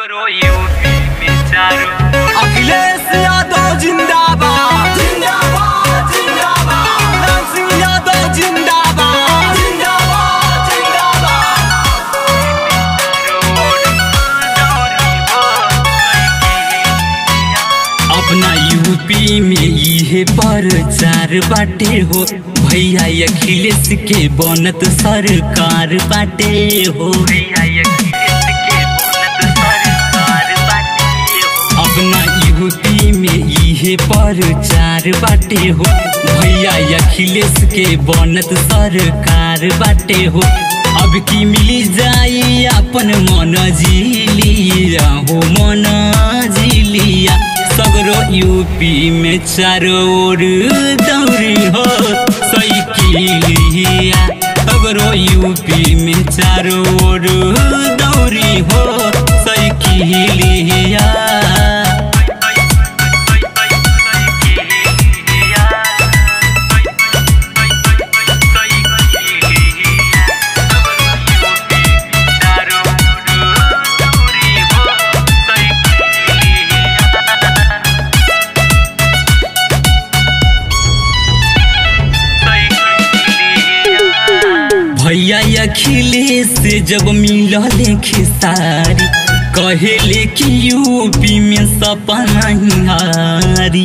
मगरो UP में चारों अखिलेश यादव जिंदाबाद जिंदाबाद जिंदाबाद अखिलेश यादव जिंदाबाद जिंदाबाद जिंदाबाद। अपना यूपी में ये प्रचार बाटे हो भैया अखिलेश के बनत सरकार बाटे हो। अपना यूपी में ये प्रचार बाटे हो भैया अखिलेश के बनत सरकार बाटे हो। अब की मिली जाई अपन मन जिलिया हो मन जिलिया सगरो यूपी में चारों ओर दौरी हो साइकिलिया सगरो यूपी में चारों ओर दौरी हो साइकिलिया। भैया अखिलेश जब मिलले खेसारी कहेले कि यूपी में सपना हारी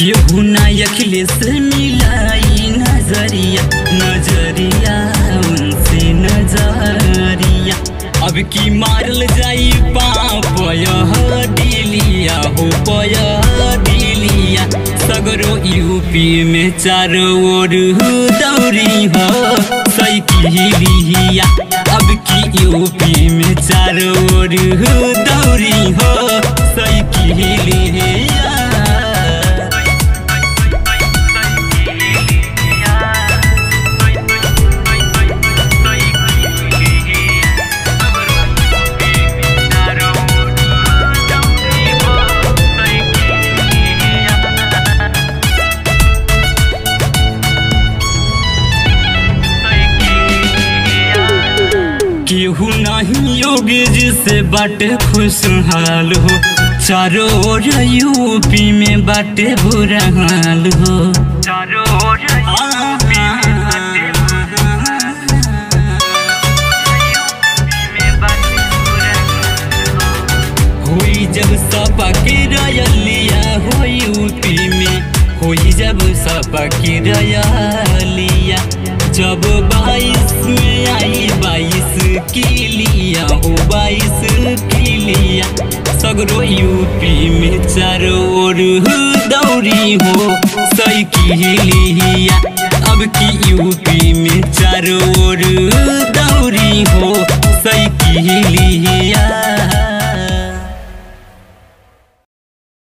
केहू ना अखिलेश मिलाई नजरिया नजरिया उनसे नजरिया। अब की मारल जाई पाप दिलिया हो पया दिलिया सगरो यूपी में चारों ओर दौरी हो साइकिलिया। अब की यूपी में चारों ओर दौरी हो साइकिलिया। केहू नहीं योगी जी से बाटे खुशहाल हो चारों ओर यूपी में बाटे बुरहाल हो। होई जब सपा के रयलिया हो यूपी में होई जब सपा के रयलिया जब 22 में आई 22 की लिया हो 22 की लिया सगरो यूपी में चारों ओर दौरी हो साइकिलिया। अब की यूपी में चारों ओर दौरी हो साइकिलिया।